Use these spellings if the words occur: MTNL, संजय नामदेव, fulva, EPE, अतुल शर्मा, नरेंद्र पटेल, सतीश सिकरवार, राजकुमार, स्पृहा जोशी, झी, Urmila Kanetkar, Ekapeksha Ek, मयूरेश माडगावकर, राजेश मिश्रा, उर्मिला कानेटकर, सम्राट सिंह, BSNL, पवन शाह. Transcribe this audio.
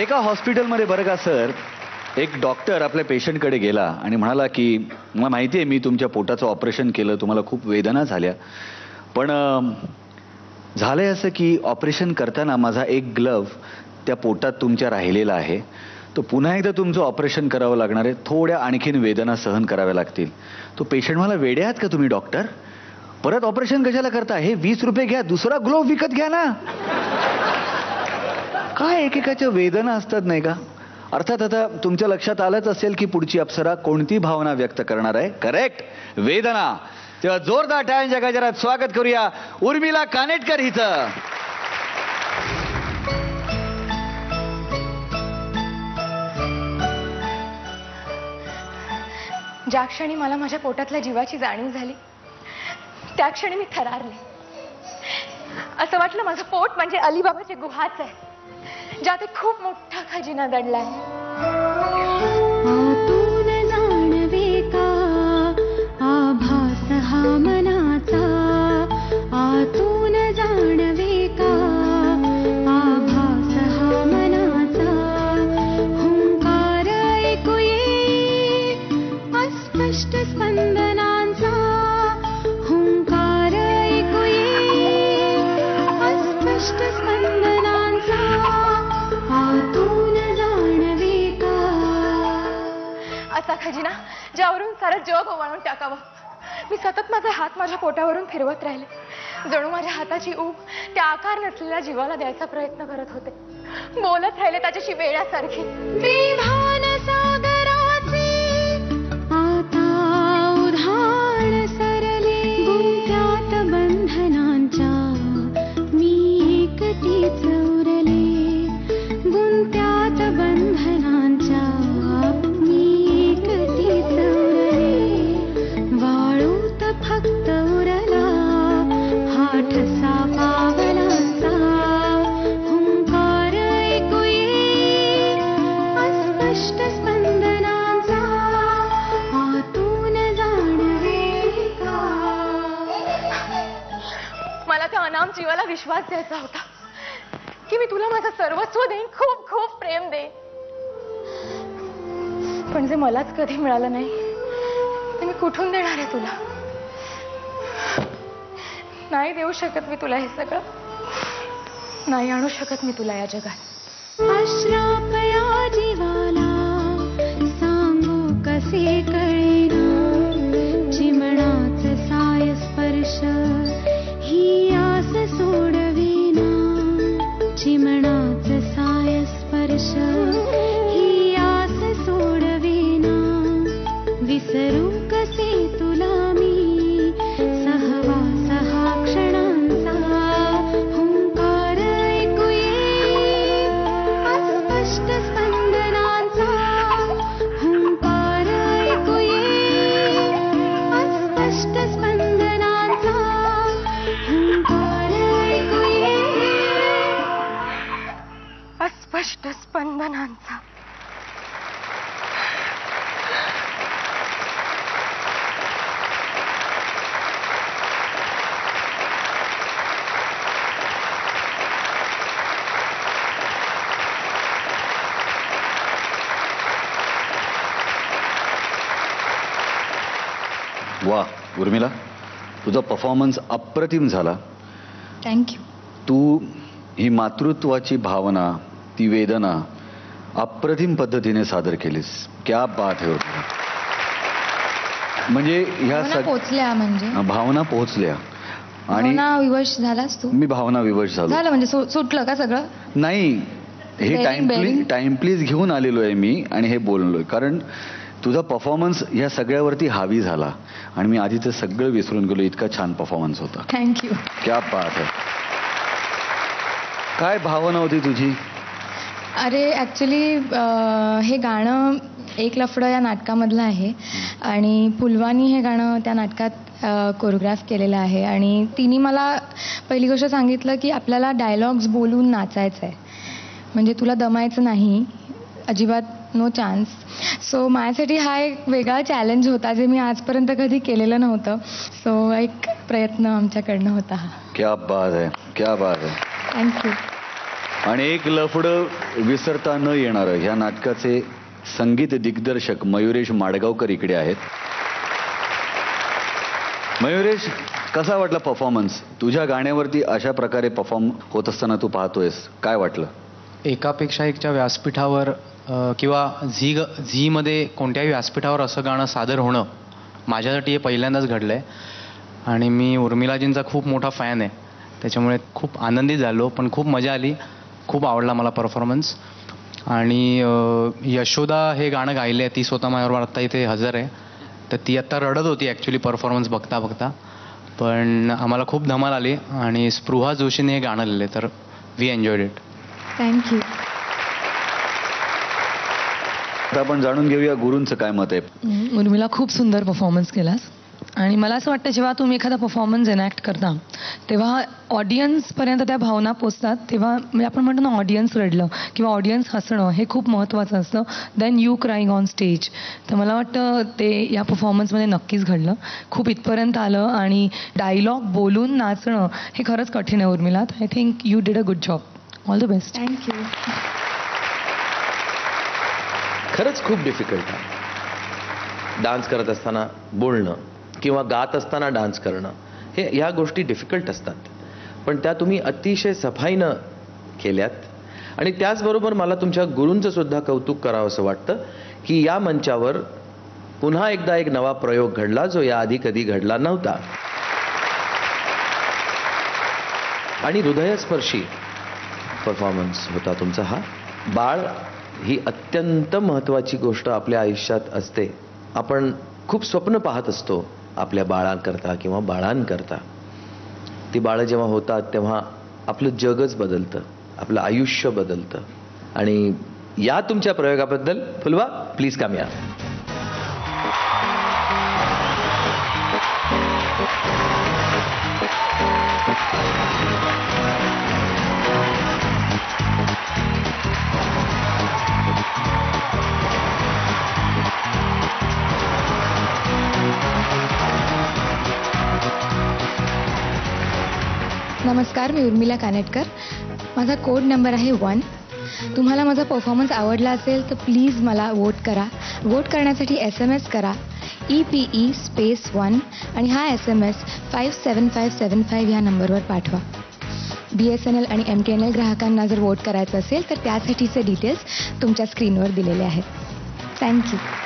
एका हॉस्पिटलमध्ये बरं का सर एक डॉक्टर आपल्या पेशंटकडे गेला आणि म्हणाला की मला माहिती आहे मी तुमच्या पोटाचं ऑपरेशन केलं तुम्हाला खूप वेदना झाल्या पण झाले असं की ऑपरेशन करताना माझा एक ग्लव त्या पोटात तुमच्या राहिलेला आहे तो पुन्हा एकदा तुमचं ऑपरेशन करावं लागणार आहे थोड्या आणखीन वेदना सहन कराव्या लागतील तो पेशंट मला वेडे आहात का तुम्ही डॉक्टर परत ऑपरेशन कशाला करता हे 20 रुपये घ्या दुसरा ग्लोव विकत घ्या ना काय एकेकाच्या वेदना असतात नाही का अर्थात आता तुमच्या लक्षात आलंच असेल की पुढची अप्सरा कोणती भावना व्यक्त करणार आहे करेक्ट वेदना तेव्हा जोरदार टाळ्या जगात जरा स्वागत करूया उर्मिला कानेटकर हिचं ज्या क्षणी मला माझ्या पोटातल्या जीवाची जाणीव झाली त्या क्षणी मी थरारले असं वाटलं माझं पोट म्हणजे अलीबाबाचे गुहाच आहे ज्यात खूप मोठा खजिना दडला आहे आतून जाणवे का आभास हा मनाचा आतून जाणवे का आभास हा मनाचा हुंकार ऐकू ये अस्पष्ट स्पंदनांचा असा खजिना ज्यावरून सारा जग ओवाळून टाकावं मी सतत माझा हात माझ्या पोटावरून फिरवत राहिले जणू माझ्या हाताची ऊब त्या आकार नसलेल्या जीवाला द्यायचा प्रयत्न करत होते बोलत राहिले त्याच्याशी वेड्यासारखी जीवाला विश्वास द्यायचा होता की मी तुला माझं सर्वस्व देईन खूप खूप प्रेम देईन पण जे मलाच कधी मिळालं नाही ते मी कुठून देणार आहे तुला नाही देऊ शकत मी तुला हे सगळं नाही आणू शकत मी तुला या जगात अश्राप या जीवाला सांगू कसे कळेना चिमणाचं साय स्पर्श सोडवीना चिमणाचं साय स्पर्श ही आस सोडवीना विसरू कसे तुला मी सहवास हा क्षणांचा हुंकार ऐकू ये अस्पष्ट स्पंदनांचा हुंकार ऐकू ये अस्पष्ट स्पंदनांचा हुंकार स्पष्ट स्पंदनांचा वाह उर्मिला तुझा परफॉर्मन्स अप्रतिम झाला थँक्यू तू ही मातृत्वाची भावना ती वेदना अप्रतिम पद्धतीने सादर केलीस क्या बात है म्हणजे ह्या पोहोचल्या म्हणजे भावना पोहोचल्या आणि विवश झालास तू मी भावना विवश झालो झालं म्हणजे सुटलं का सगळं नाही हे टाइम प्लीज घेऊन आलेलो आहे मी आणि हे बोललोय कारण तुझा परफॉर्मन्स ह्या सगळ्यावरती हावी झाला आणि मी आधीच सगळं विसरून गेलो इतका छान परफॉर्मन्स होता थँक्यू क्या बात है काय भावना होती तुझी अरे ॲक्च्युली हे गाणं एक लफडं या नाटकामधलं आहे आणि पुलवानी हे गाणं त्या नाटकात कोरिओग्राफ केलेलं आहे आणि तिने मला पहिली गोष्ट सांगितलं की आपल्याला डायलॉग्स बोलून नाचायचं आहे म्हणजे तुला दमायचं नाही अजिबात नो चान्स सो माझ्यासाठी हा एक वेगळा चॅलेंज होता जे मी आजपर्यंत कधी केलेलं नव्हतं सो एक प्रयत्न आमच्याकडनं होता क्या बात आहे थँक्यू आणि एक लफडं विसरता न येणारं ह्या नाटकाचे संगीत दिग्दर्शक मयूरेश माडगावकर इकडे आहेत. मयूरेश, कसा वाटला परफॉर्मन्स? तुझ्या गाण्यावरती अशा प्रकारे परफॉर्म होत असताना तू पाहतोयस, काय वाटलं? एकापेक्षा एकच्या व्यासपीठावर किंवा झीमध्ये कोणत्याही व्यासपीठावर असं गाणं सादर होणं माझ्यासाठी हे पहिल्यांदाच घडलं आहे आणि मी उर्मिलाजींचा खूप मोठा फॅन आहे, त्याच्यामुळे खूप आनंदी झालो. पण खूप मजा आली, खूप आवडला मला परफॉर्मन्स. आणि यशोदा हे गाणं गायले आहे, ती स्वतः माझ्यावर आत्ता इथे हजर आहे, तर ती आत्ता रडत होती ॲक्च्युली परफॉर्मन्स बघता बघता. पण आम्हाला खूप धमाल आली आणि स्पृहा जोशीने हे गाणं लिहिलं, तर वी एन्जॉयड इट. थँक्यू. आता आपण जाणून घेऊया गुरूंचं काय मत आहे. उर्मिला, खूप सुंदर परफॉर्मन्स केलास आणि मला असं वाटतं जेव्हा तुम्ही एखादा परफॉर्मन्स एनॅक्ट करता तेव्हा ऑडियन्सपर्यंत त्या भावना पोचतात, तेव्हा म्हणजे आपण म्हणतो ना ऑडियन्स रडलं किंवा ऑडियन्स हसणं हे खूप महत्त्वाचं असतं than you crying on stage. तर मला वाटतं ते या परफॉर्मन्समध्ये नक्कीच घडलं, खूप इथपर्यंत आलं. आणि डायलॉग बोलून नाचणं हे खरंच कठीण आहे Urmila. I think you did a good job. All the best. Thank you. खरंच खूप डिफिकल्ट आहे डान्स करत असताना बोलणं किंवा गात असताना डान्स करणं, हे ह्या गोष्टी डिफिकल्ट असतात, पण त्या तुम्ही अतिशय सफाईनं केल्यात. आणि त्याचबरोबर मला तुमच्या गुरूंचं सुद्धा कौतुक करावं असं वाटतं की या मंचावर पुन्हा एकदा एक नवा प्रयोग घडला जो याआधी कधी घडला नव्हता आणि हृदयस्पर्शी परफॉर्मन्स होता तुमचा हा. बाळ ही अत्यंत महत्त्वाची गोष्ट आपल्या आयुष्यात असते. आपण खूप स्वप्न पाहत असतो आपल्या बाळांकरता किंवा बाळांकरता. ती बाळं जेव्हा होतात तेव्हा आपलं जगच बदलतं, आपलं आयुष्य बदलतं. आणि या तुमच्या प्रयोगाबद्दल फुलवा प्लीज काम या. नमस्कार, मी उर्मिला कानेटकर. माझा कोड नंबर आहे 1. तुम्हाला माझा परफॉर्मन्स आवडला असेल तर प्लीज मला वोट करा. वोट करण्यासाठी SMS करा EPE space 1 आणि हा SMS 57575 ह्या नंबरवर पाठवा. BSNL आणि MTNL ग्राहकांना जर वोट करायचं असेल तर त्यासाठीचे डिटेल्स तुमच्या स्क्रीनवर दिलेले आहेत. थँक्यू.